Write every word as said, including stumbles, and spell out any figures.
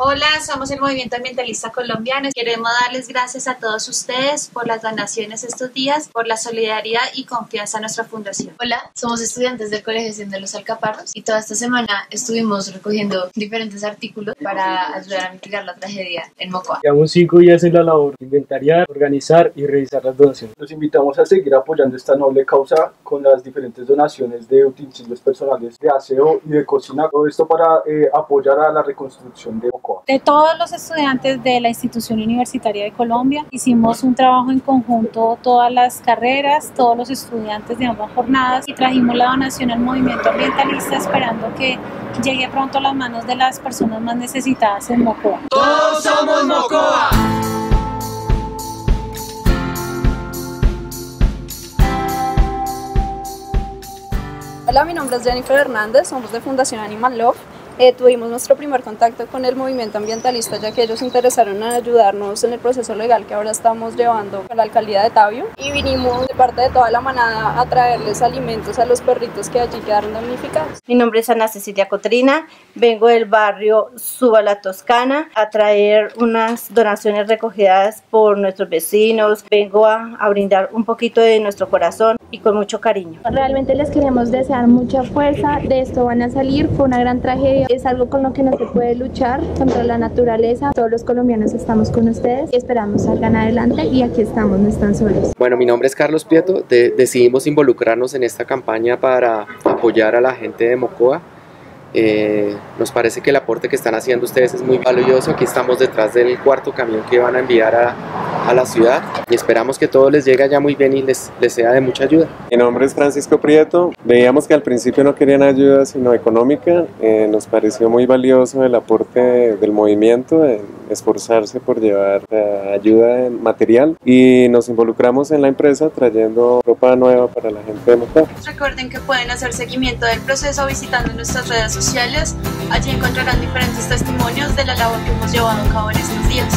Hola, somos el Movimiento Ambientalista Colombiano. Queremos darles gracias a todos ustedes por las donaciones estos días, por la solidaridad y confianza en nuestra fundación. Hola, somos estudiantes del Colegio de Hacienda los Alcaparros y toda esta semana estuvimos recogiendo diferentes artículos para ayudar a mitigar la tragedia en Mocoa. Llevamos cinco días en la labor, inventariar, organizar y revisar las donaciones. Los invitamos a seguir apoyando esta noble causa con las diferentes donaciones de utensilios personales, de aseo y de cocina. Todo esto para eh, apoyar a la reconstrucción de Mocoa. De todos los estudiantes de la Institución Universitaria de Colombia, hicimos un trabajo en conjunto, todas las carreras, todos los estudiantes de ambas jornadas, y trajimos la donación al Movimiento Ambientalista esperando que llegue pronto a las manos de las personas más necesitadas en Mocoa. ¡Todos somos Mocoa! Hola, mi nombre es Jennifer Hernández, somos de Fundación Animal Love. Eh, tuvimos nuestro primer contacto con el movimiento ambientalista, ya que ellos se interesaron en ayudarnos en el proceso legal que ahora estamos llevando con la alcaldía de Tabio, y vinimos de parte de toda la manada a traerles alimentos a los perritos que allí quedaron damnificados. Mi nombre es Ana Cecilia Cotrina, vengo del barrio Suba la Toscana a traer unas donaciones recogidas por nuestros vecinos. Vengo a, a brindar un poquito de nuestro corazón y con mucho cariño. Realmente les queremos desear mucha fuerza, de esto van a salir, fue una gran tragedia. Es algo con lo que no se puede luchar, contra la naturaleza. Todos los colombianos estamos con ustedes, esperamos salgan adelante y aquí estamos, no están solos. Bueno, mi nombre es Carlos Pieto, de decidimos involucrarnos en esta campaña para apoyar a la gente de Mocoa. Eh, nos parece que el aporte que están haciendo ustedes es muy valioso. Aquí estamos detrás del cuarto camión que van a enviar a, a la ciudad y esperamos que todo les llegue allá muy bien y les, les sea de mucha ayuda. Mi nombre es Francisco Prieto. Veíamos que al principio no querían ayuda sino económica. Eh, nos pareció muy valioso el aporte del movimiento, en esforzarse por llevar ayuda en material, y nos involucramos en la empresa trayendo ropa nueva para la gente de Mocoa. Recuerden que pueden hacer seguimiento del proceso visitando nuestras redes sociales sociales, allí encontrarán diferentes testimonios de la labor que hemos llevado a cabo en estos días.